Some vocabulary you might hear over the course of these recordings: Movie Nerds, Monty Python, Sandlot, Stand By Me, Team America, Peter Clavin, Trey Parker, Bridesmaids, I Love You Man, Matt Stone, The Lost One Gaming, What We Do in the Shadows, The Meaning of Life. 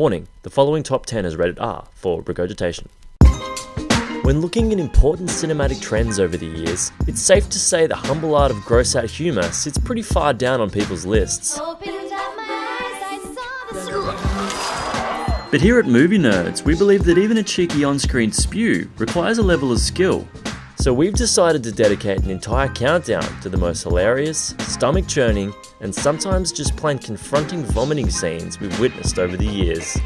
Warning, the following top 10 is rated R for regurgitation. When looking at important cinematic trends over the years, it's safe to say the humble art of gross-out humour sits pretty far down on people's lists. But here at Movie Nerds, we believe that even a cheeky on-screen spew requires a level of skill. So we've decided to dedicate an entire countdown to the most hilarious, stomach-churning, and sometimes just plain confronting vomiting scenes we've witnessed over the years.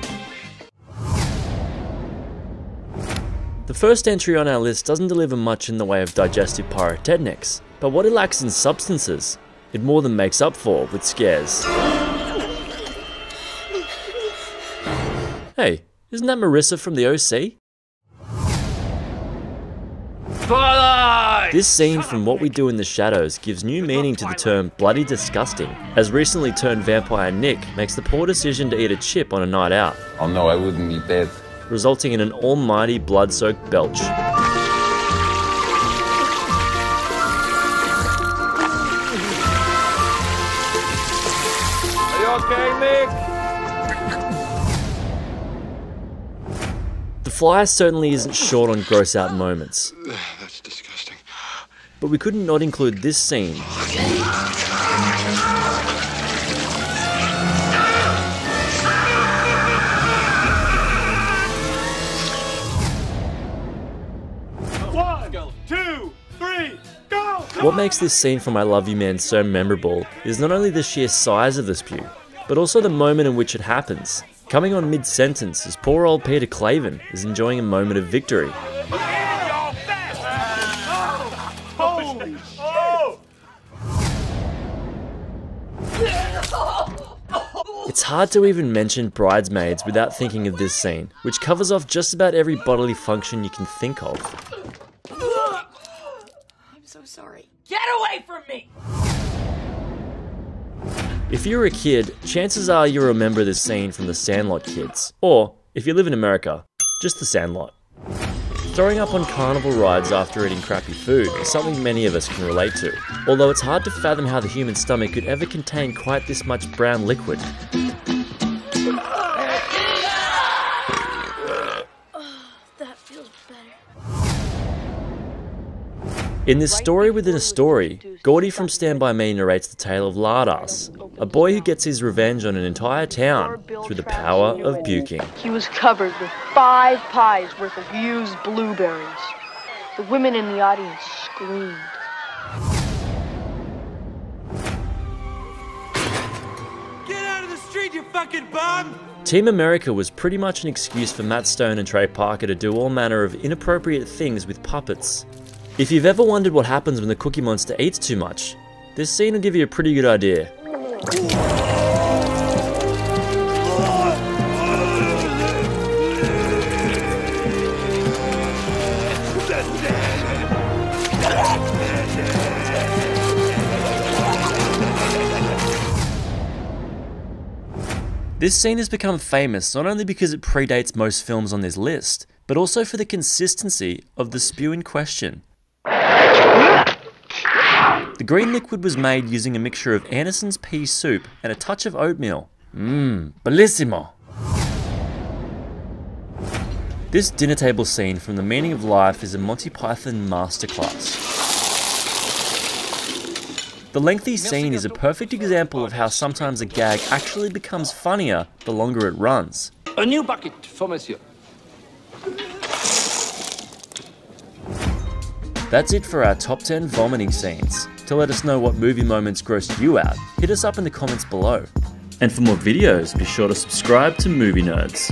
The first entry on our list doesn't deliver much in the way of digestive pyrotechnics, but what it lacks in substances, it more than makes up for with scares. Hey, isn't that Marissa from the OC? Twilight! This scene from What We Do in the Shadows gives new meaning to the term bloody disgusting, as recently turned vampire Nick makes the poor decision to eat a chip on a night out. Oh no, I wouldn't eat that. Resulting in an almighty blood-soaked belch. Are you okay, Mick? The Flyer certainly isn't short on gross-out moments. That's disgusting. But we couldn't not include this scene. What makes this scene from I Love You Man so memorable is not only the sheer size of the spew, but also the moment in which it happens. Coming on mid-sentence as poor old Peter Clavin is enjoying a moment of victory. It's hard to even mention Bridesmaids without thinking of this scene, which covers off just about every bodily function you can think of. I'm so sorry. Get away from me! If you're a kid, chances are you'll remember this scene from the Sandlot kids. Or, if you live in America, just the Sandlot. Throwing up on carnival rides after eating crappy food is something many of us can relate to. Although it's hard to fathom how the human stomach could ever contain quite this much brown liquid. In this story within a story, Gordy from Stand By Me narrates the tale of Lardass, a boy who gets his revenge on an entire town through the power of puking. He was covered with 5 pies worth of used blueberries. The women in the audience screamed. Get out of the street, you fucking bum! Team America was pretty much an excuse for Matt Stone and Trey Parker to do all manner of inappropriate things with puppets. If you've ever wondered what happens when the Cookie Monster eats too much, this scene will give you a pretty good idea. This scene has become famous not only because it predates most films on this list, but also for the consistency of the spew in question. The green liquid was made using a mixture of Anderson's pea soup and a touch of oatmeal. Bellissimo! This dinner table scene from The Meaning of Life is a Monty Python masterclass. The lengthy scene is a perfect example of how sometimes a gag actually becomes funnier the longer it runs. A new bucket for Monsieur. That's it for our top 10 vomiting scenes. To let us know what movie moments grossed you out, hit us up in the comments below. And for more videos, be sure to subscribe to Movie Nerds.